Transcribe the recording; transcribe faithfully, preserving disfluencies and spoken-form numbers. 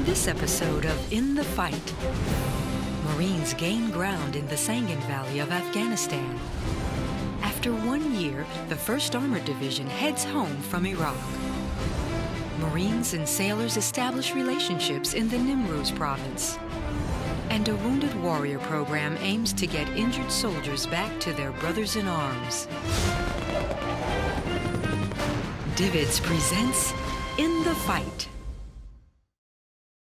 In this episode of In the Fight, Marines gain ground in the Sangin Valley of Afghanistan. After one year, the first Armored Division heads home from Iraq. Marines and sailors establish relationships in the Nimruz province. And a wounded warrior program aims to get injured soldiers back to their brothers in arms. Divots presents In the Fight.